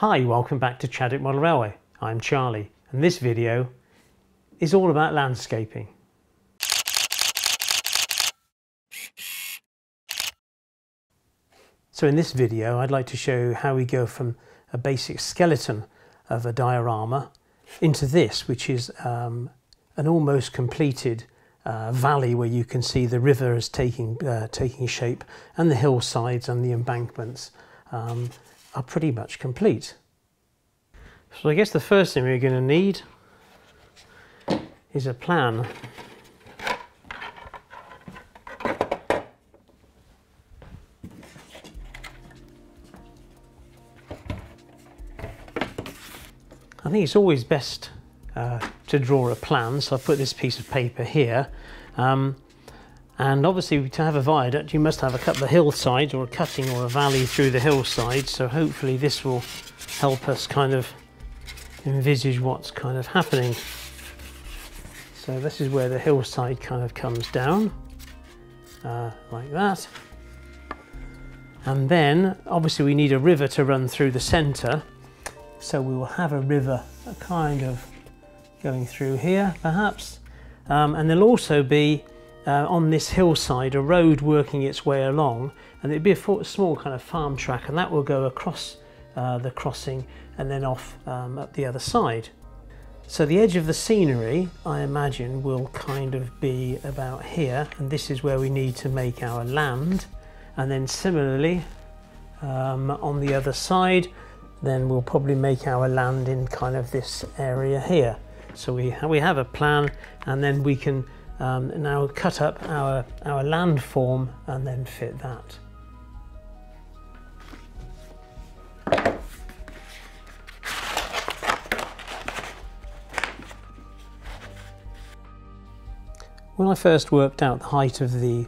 Hi, welcome back to Chadwick Model Railway. I'm Charlie, and this video is all about landscaping. So in this video, I'd like to show how we go from a basic skeleton of a diorama into this, which is an almost completed valley where you can see the river is taking shape, and the hillsides and the embankments are pretty much complete. So I guess the first thing we're going to need is a plan. I think it's always best to draw a plan, so I put this piece of paper here, and obviously to have a viaduct you must have a couple of hillsides or a cutting or a valley through the hillside, so hopefully this will help us kind of envisage what's kind of happening. So this is where the hillside kind of comes down like that, and then obviously we need a river to run through the centre, so we will have a river kind of going through here perhaps, and there'll also be on this hillside a road working its way along, and it'd be a small kind of farm track, and that will go across the crossing and then off up the other side. So the edge of the scenery I imagine will kind of be about here, and this is where we need to make our land, and then similarly on the other side then we'll probably make our land in kind of this area here. So we have a plan, and then we can now cut up our landform and then fit that. When I first worked out the height of the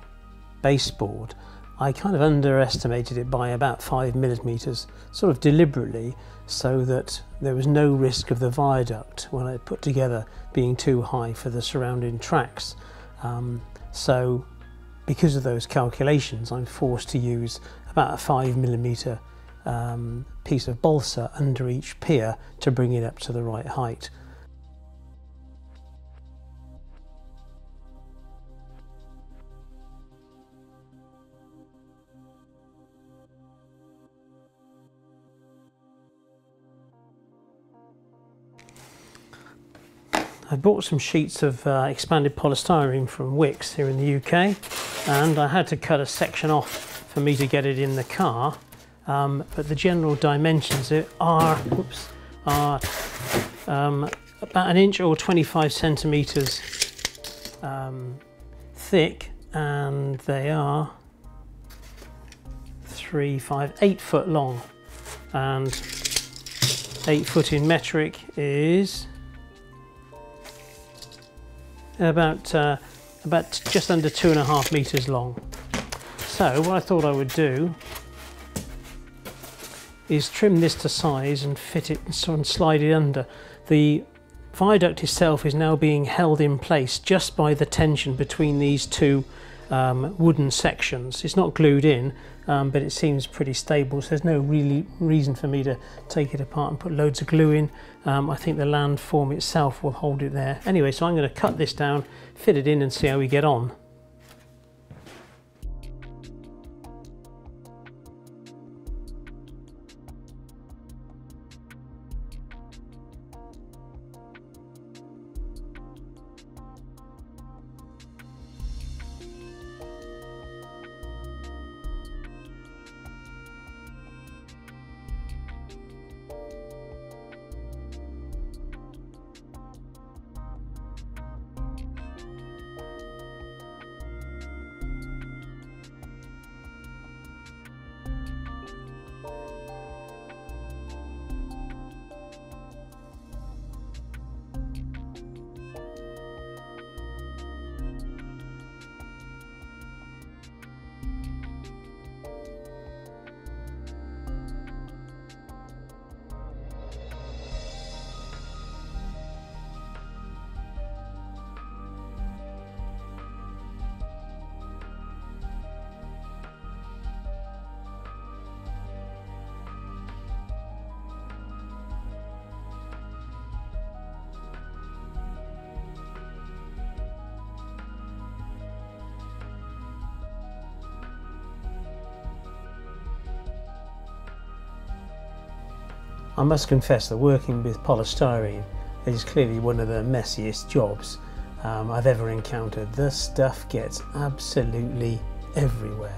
baseboard, I kind of underestimated it by about 5 millimeters, sort of deliberately, so that there was no risk of the viaduct when I put together being too high for the surrounding tracks. So because of those calculations, I'm forced to use about a 5 millimeter piece of balsa under each pier to bring it up to the right height. I bought some sheets of expanded polystyrene from Wix here in the UK, and I had to cut a section off for me to get it in the car, but the general dimensions are about an inch or 25 centimetres thick, and they are 8 foot long, and 8 foot in metric is about just under 2.5 meters long. So what I thought I would do is trim this to size and fit it and slide it under. The viaduct itself is now being held in place just by the tension between these two wooden sections. It's not glued in, but it seems pretty stable, so there's no really reason for me to take it apart and put loads of glue in. I think the landform itself will hold it there. Anyway, so I'm going to cut this down, fit it in, and see how we get on. I must confess that working with polystyrene is clearly one of the messiest jobs I've ever encountered. This stuff gets absolutely everywhere.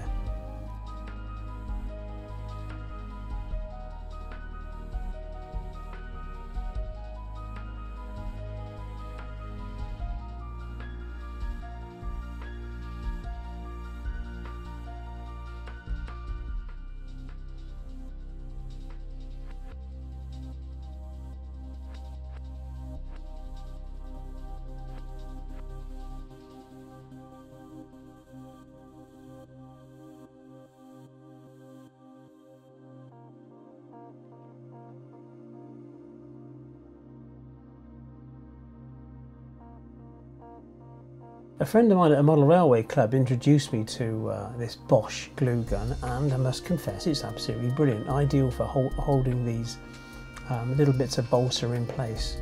A friend of mine at a model railway club introduced me to this Bosch glue gun, and I must confess it's absolutely brilliant, ideal for holding these little bits of balsa in place.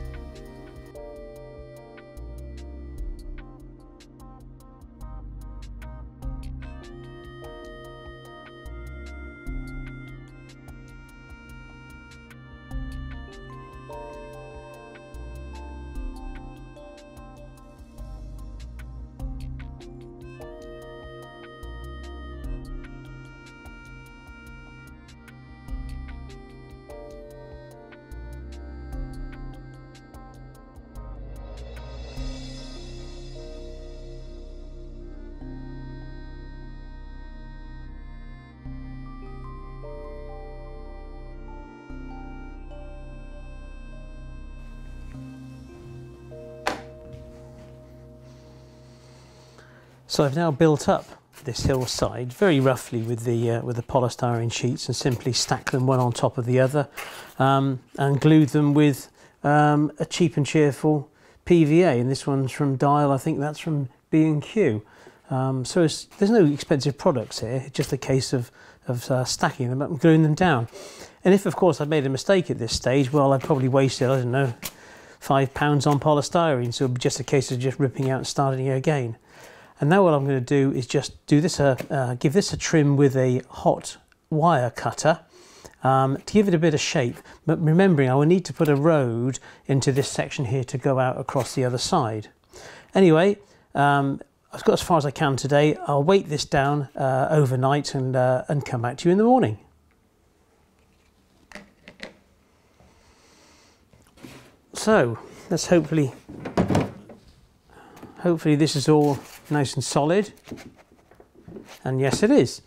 So I've now built up this hillside very roughly with the polystyrene sheets, and simply stacked them one on top of the other and glued them with a cheap and cheerful PVA. And this one's from Dial, I think that's from B&Q. So there's no expensive products here, it's just a case of stacking them up and gluing them down. And if of course I'd made a mistake at this stage, well, I'd probably wasted, I don't know, £5 on polystyrene. So it'd be just a case of just ripping out and starting again. And now what I'm going to do is just do this, give this a trim with a hot wire cutter to give it a bit of shape. But remembering I will need to put a road into this section here to go out across the other side. Anyway, I've got as far as I can today. I'll weight this down overnight and come back to you in the morning. So let's hopefully this is all nice and solid, and yes it is.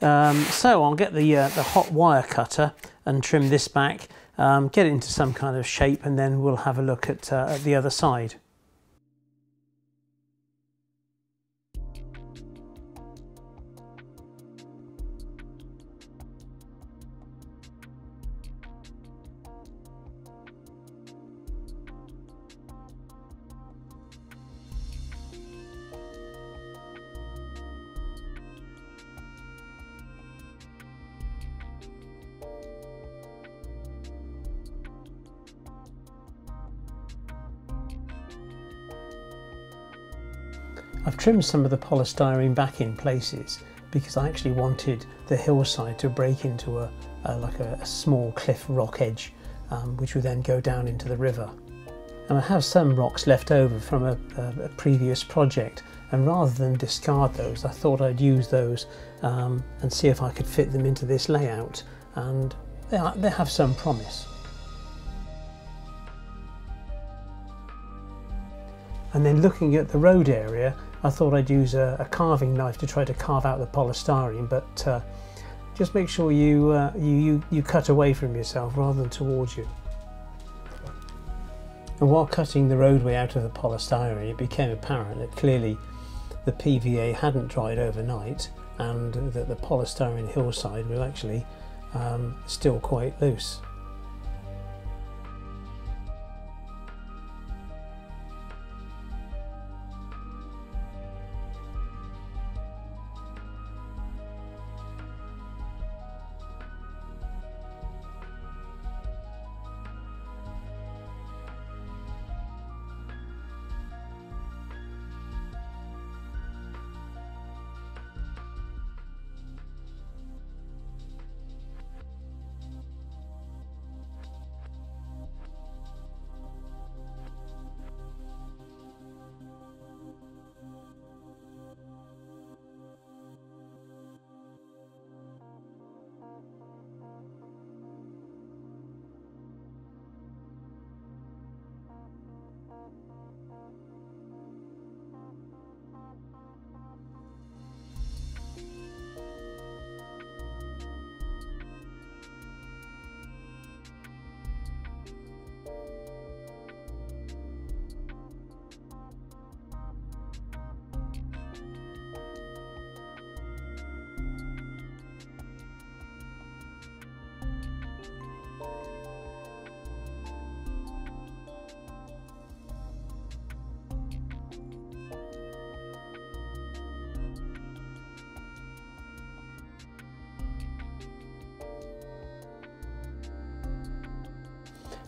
So I'll get the hot wire cutter and trim this back, get it into some kind of shape, and then we'll have a look at the other side. I've trimmed some of the polystyrene back in places because I actually wanted the hillside to break into a small cliff rock edge which would then go down into the river. And I have some rocks left over from a previous project, and rather than discard those I thought I'd use those and see if I could fit them into this layout, and they have some promise. And then looking at the road area, I thought I'd use a carving knife to try to carve out the polystyrene, but just make sure you cut away from yourself rather than towards you. And while cutting the roadway out of the polystyrene, it became apparent that clearly the PVA hadn't dried overnight, and that the polystyrene hillside was actually still quite loose.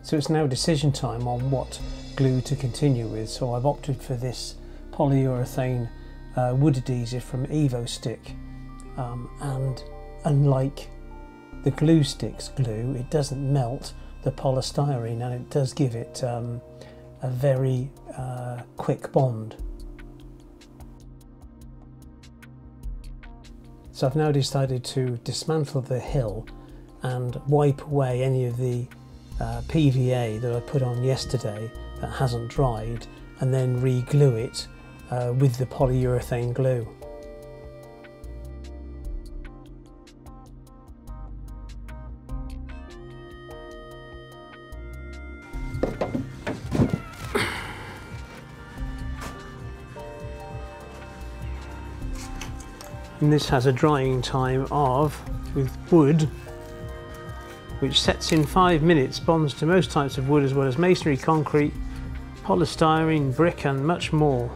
So it's now decision time on what glue to continue with. So I've opted for this polyurethane wood adhesive from Evo-Stik, and unlike the glue sticks glue, it doesn't melt the polystyrene, and it does give it a very quick bond. So I've now decided to dismantle the hill and wipe away any of the PVA that I put on yesterday that hasn't dried, and then re-glue it with the polyurethane glue. And this has a drying time of, with wood, which sets in 5 minutes, bonds to most types of wood as well as masonry, concrete, polystyrene, brick and much more.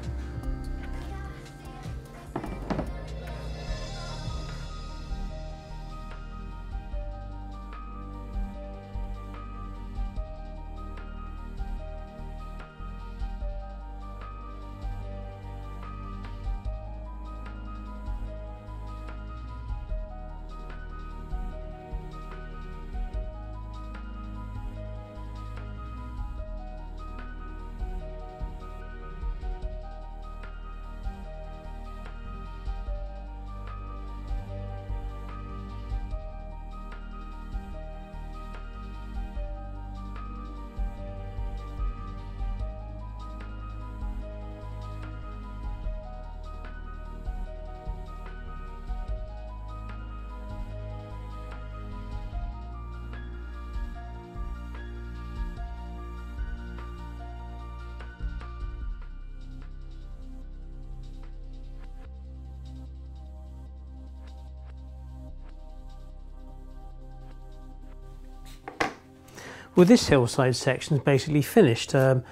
Well, this hillside section is basically finished. As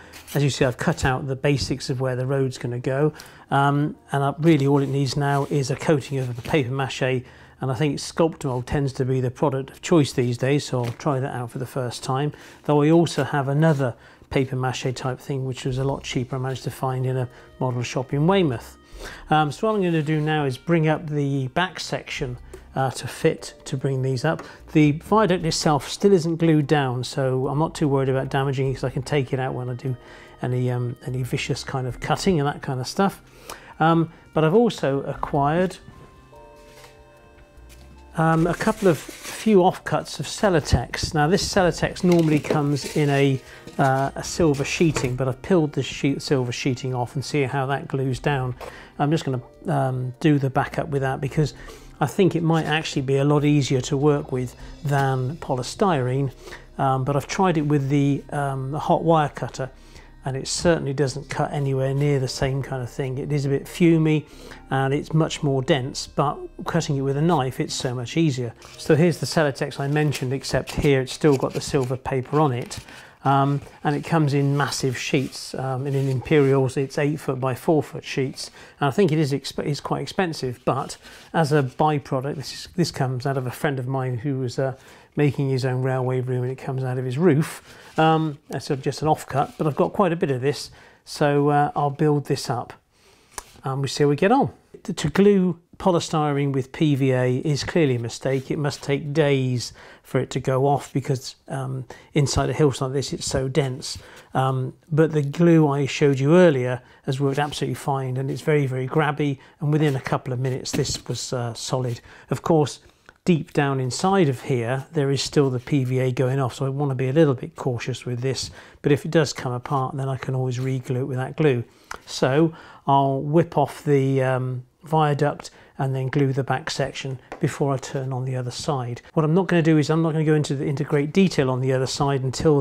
you see, I've cut out the basics of where the road's going to go, and really all it needs now is a coating of paper mache, and I think Sculptamold tends to be the product of choice these days, so I'll try that out for the first time. Though I also have another paper mache type thing which was a lot cheaper, I managed to find in a model shop in Weymouth. So what I'm going to do now is bring up the back section to bring these up. The viaduct itself still isn't glued down, so I'm not too worried about damaging it because I can take it out when I do any vicious kind of cutting and that kind of stuff. But I've also acquired a couple of few offcuts of Celotex. Now this Celotex normally comes in a silver sheeting, but I've peeled the silver sheeting off and see how that glues down. I'm just going to do the backup with that because I think it might actually be a lot easier to work with than polystyrene, but I've tried it with the hot wire cutter, and it certainly doesn't cut anywhere near the same kind of thing. It is a bit fumey and it's much more dense, but cutting it with a knife, it's so much easier. So here's the Celotex I mentioned, except here it's still got the silver paper on it, and it comes in massive sheets. And in Imperials it's 8-foot by 4-foot sheets, and I think it is quite expensive, but as a byproduct this comes out of a friend of mine who was making his own railway room, and it comes out of his roof. That's just an offcut, but I've got quite a bit of this, so I'll build this up and we'll see how we get on. To glue polystyrene with PVA is clearly a mistake. It must take days for it to go off because inside a hillside like this it's so dense, but the glue I showed you earlier has worked absolutely fine, and it's very, very grabby, and within a couple of minutes this was solid. Of course, deep down inside of here there is still the PVA going off, so I want to be a little bit cautious with this, but if it does come apart then I can always re-glue it with that glue. So I'll whip off the viaduct and then glue the back section before I turn on the other side. What I'm not going to do is I'm not going to go into great detail on the other side until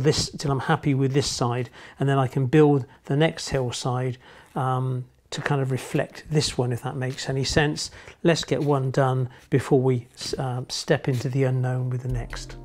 I'm happy with this side, and then I can build the next hillside to kind of reflect this one, if that makes any sense. Let's get one done before we step into the unknown with the next.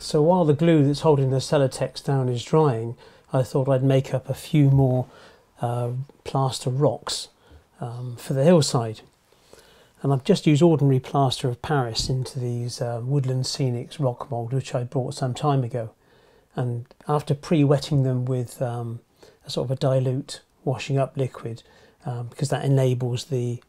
So while the glue that's holding the Celotex down is drying, I thought I'd make up a few more plaster rocks for the hillside. And I've just used ordinary plaster of Paris into these Woodland Scenics rock mould, which I bought some time ago. And after pre-wetting them with a sort of a dilute washing up liquid, because that enables the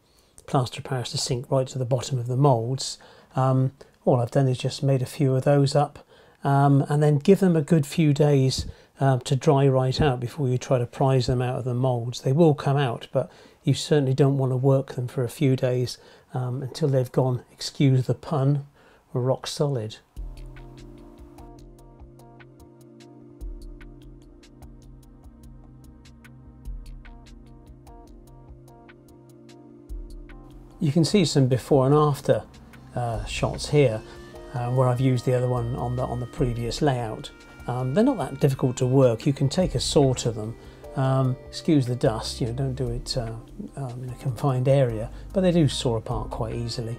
plaster of Paris to sink right to the bottom of the moulds, all I've done is just made a few of those up. And then give them a good few days to dry right out before you try to prise them out of the moulds. They will come out, but you certainly don't want to work them for a few days until they've gone, excuse the pun, rock solid. You can see some before and after shots here. Where I've used the other one on the previous layout. They're not that difficult to work. You can take a saw to them. Excuse the dust, you know, don't do it in a confined area, but they do saw apart quite easily.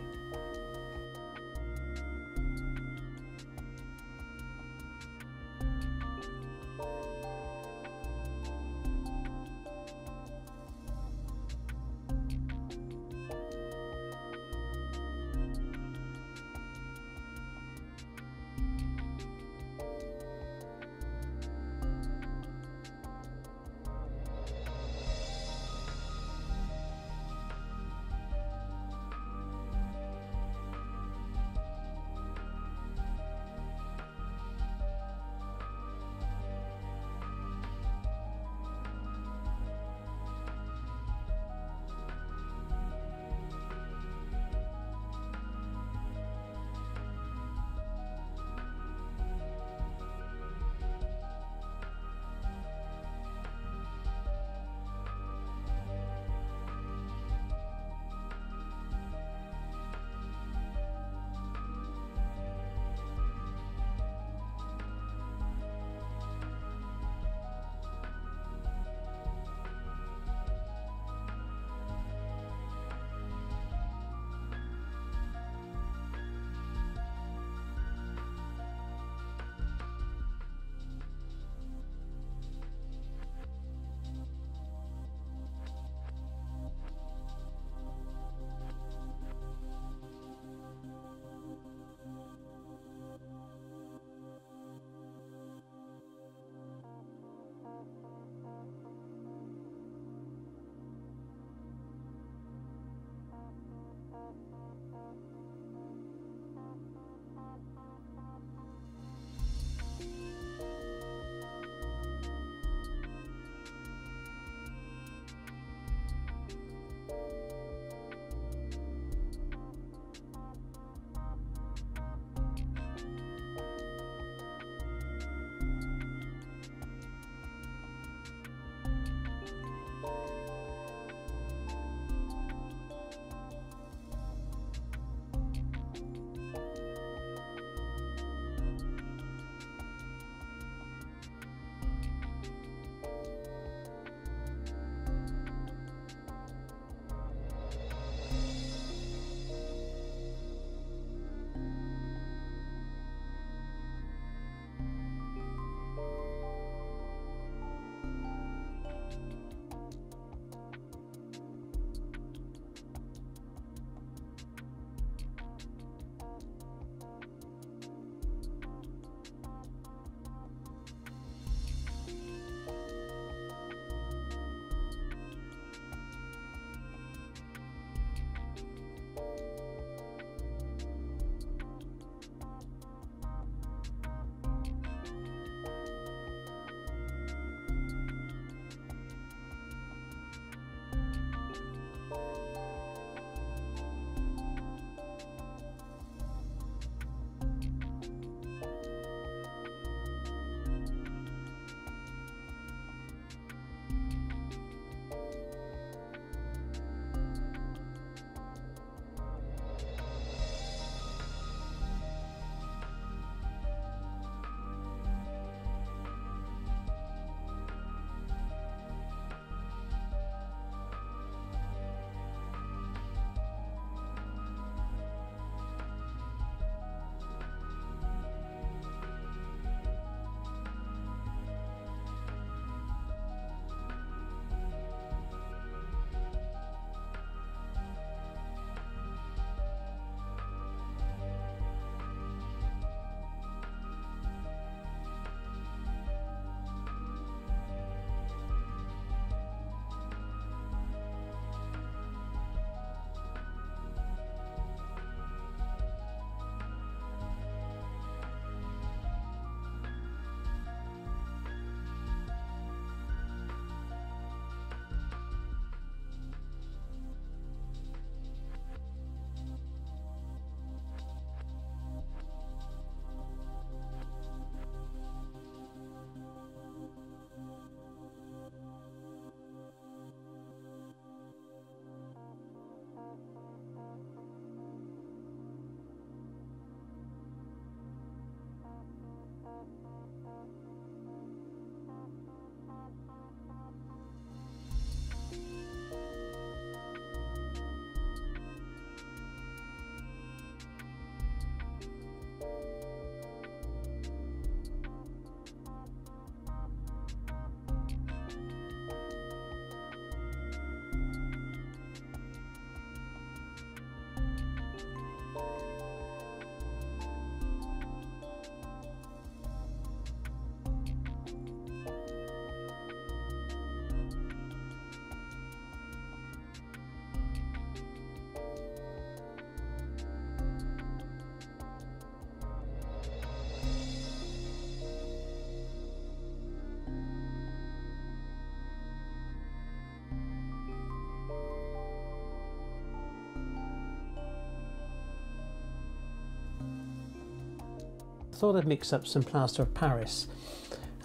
thought I'd mix up some plaster of Paris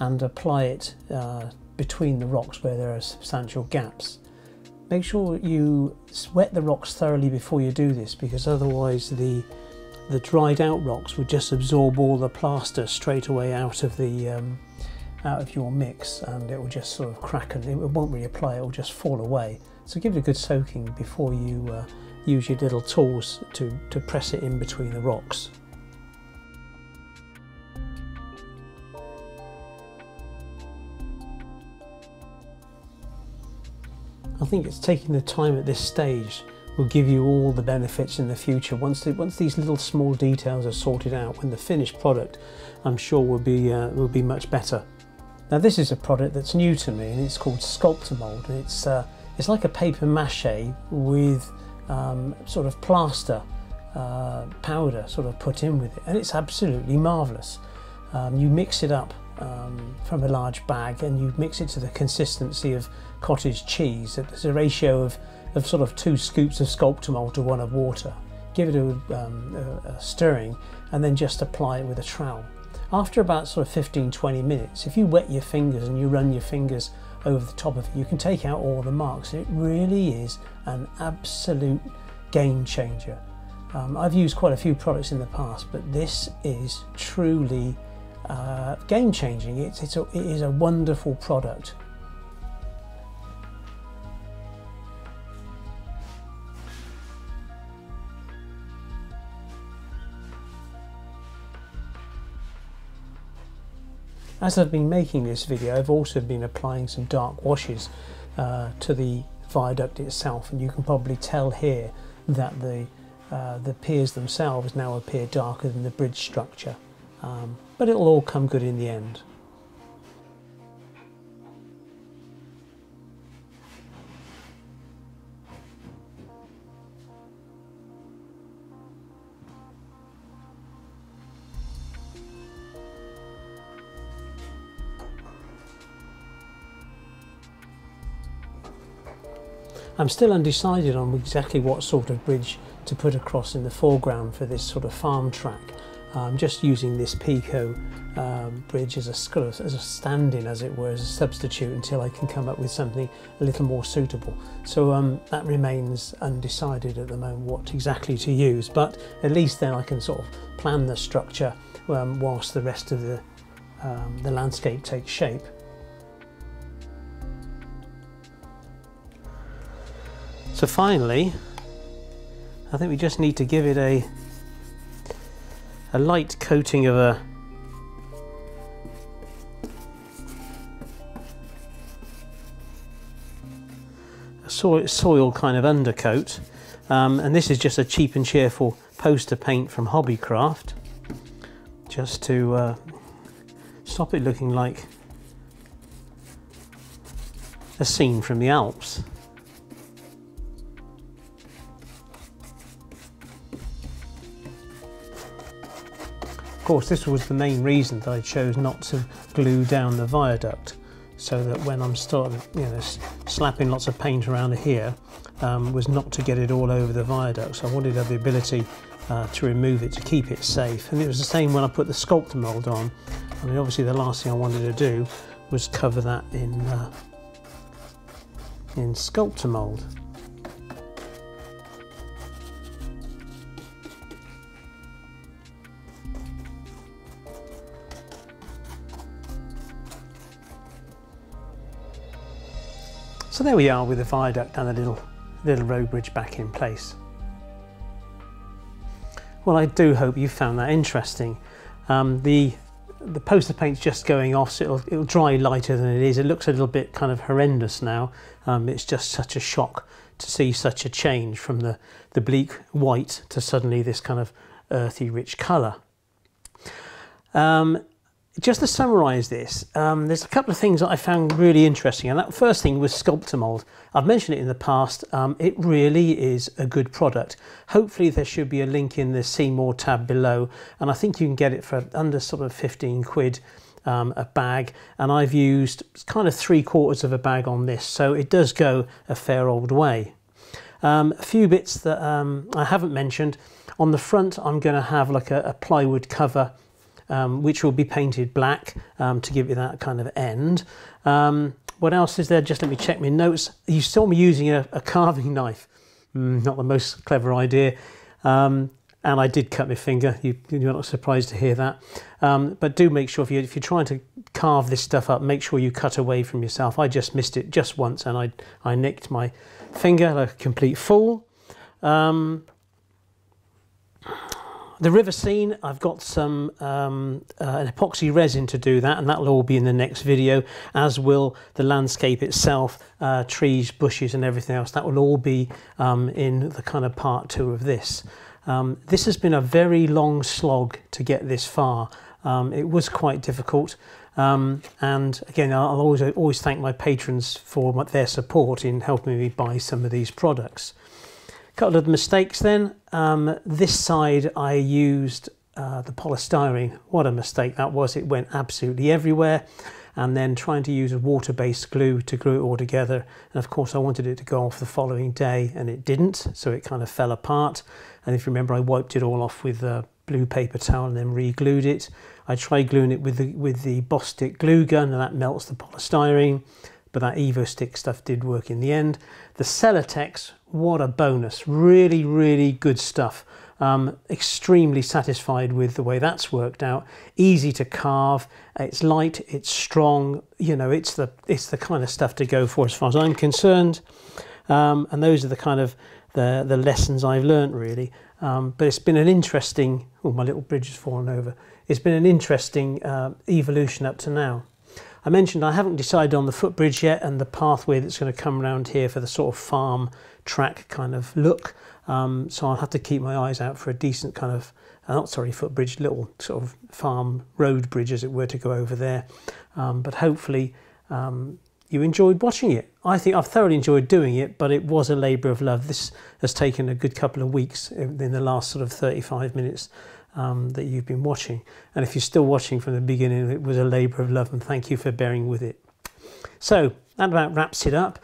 and apply it between the rocks where there are substantial gaps. Make sure you wet the rocks thoroughly before you do this, because otherwise the dried out rocks would just absorb all the plaster straight away out of your mix, and it will just sort of crack and it won't really apply, it will just fall away. So give it a good soaking before you use your little tools to press it in between the rocks. I think it's taking the time at this stage will give you all the benefits in the future. Once these little small details are sorted out, when the finished product, I'm sure, will be much better. Now this is a product that's new to me, and it's called Sculptamold. It's like a paper mache with sort of plaster powder sort of put in with it, and it's absolutely marvellous. You mix it up from a large bag, and you mix it to the consistency of cottage cheese. There's a ratio of sort of 2 scoops of Sculptamold to 1 of water. Give it a stirring, and then just apply it with a trowel. After about sort of 15–20 minutes, if you wet your fingers and you run your fingers over the top of it, you can take out all the marks. It really is an absolute game changer. I've used quite a few products in the past, but this is truly game-changing. It is a wonderful product. As I've been making this video, I've also been applying some dark washes to the viaduct itself, and you can probably tell here that the piers themselves now appear darker than the bridge structure. But it'll all come good in the end. I'm still undecided on exactly what sort of bridge to put across in the foreground for this sort of farm track. I'm just using this Pico bridge as a stand-in, as it were, as a substitute until I can come up with something a little more suitable. So that remains undecided at the moment, what exactly to use, but at least then I can sort of plan the structure whilst the rest of the landscape takes shape. So finally, I think we just need to give it a light coating of a soil kind of undercoat, and this is just a cheap and cheerful poster paint from Hobbycraft, just to stop it looking like a scene from the Alps. Of course, this was the main reason that I chose not to glue down the viaduct, so that when I'm starting, you know, slapping lots of paint around here, was not to get it all over the viaduct. So I wanted to have the ability to remove it to keep it safe. And it was the same when I put the Sculptamold on. I mean, obviously the last thing I wanted to do was cover that in Sculptamold. So there we are with the viaduct and the little road bridge back in place. Well, I do hope you found that interesting. The poster paint's just going off, so it'll dry lighter than it is. It looks a little bit kind of horrendous now. It's just such a shock to see such a change from the bleak white to suddenly this kind of earthy rich colour. Just to summarise this, there's a couple of things that I found really interesting, and that first thing was Sculptamold. I've mentioned it in the past. It really is a good product. Hopefully there should be a link in the See More tab below, and I think you can get it for under sort of 15 quid a bag, and I've used kind of 3/4 of a bag on this, so it does go a fair old way. A few bits that I haven't mentioned. On the front I'm going to have like a plywood cover which will be painted black to give you that kind of end. What else is there? Just let me check my notes. You saw me using a carving knife. Not the most clever idea. And I did cut my finger. You're not surprised to hear that. But do make sure if you're trying to carve this stuff up, make sure you cut away from yourself. I just missed it just once and I nicked my finger like a complete fool. The river scene, I've got some an epoxy resin to do that, and that'll all be in the next video, as will the landscape itself, trees, bushes and everything else. That will all be in the kind of part 2 of this. This has been a very long slog to get this far. It was quite difficult. And again, I'll always thank my patrons for their support in helping me buy some of these products. Couple of mistakes then. This side I used the polystyrene. What a mistake that was. It went absolutely everywhere. And then trying to use a water-based glue to glue it all together. And of course I wanted it to go off the following day and it didn't. So it kind of fell apart. And if you remember, I wiped it all off with a blue paper towel and then re-glued it. I tried gluing it with the Bosch stick glue gun and that melts the polystyrene. But that Evo-Stik stuff did work in the end. The Celotex, what a bonus. Really, really good stuff. Extremely satisfied with the way that's worked out. Easy to carve, it's light, it's strong, you know, it's the kind of stuff to go for as far as I'm concerned. And those are the kind of the lessons I've learned really. But it's been an interesting, oh, my little bridge has fallen over. It's been an interesting evolution up to now. I mentioned I haven't decided on the footbridge yet and the pathway that's going to come around here for the sort of farm track kind of look. So I'll have to keep my eyes out for a decent kind of, not sorry, footbridge, little sort of farm road bridge as it were to go over there. But hopefully you enjoyed watching it. I think I've thoroughly enjoyed doing it, but it was a labour of love. This has taken a good couple of weeks in the last sort of 35 minutes. That you've been watching, and if you're still watching from the beginning, it was a labour of love and thank you for bearing with it. So that about wraps it up.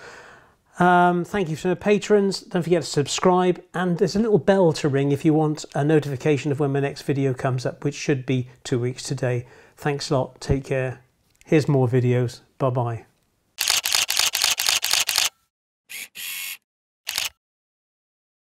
Thank you to the patrons, don't forget to subscribe, and there's a little bell to ring if you want a notification of when my next video comes up, which should be 2 weeks today. Thanks a lot, take care, here's more videos, bye bye.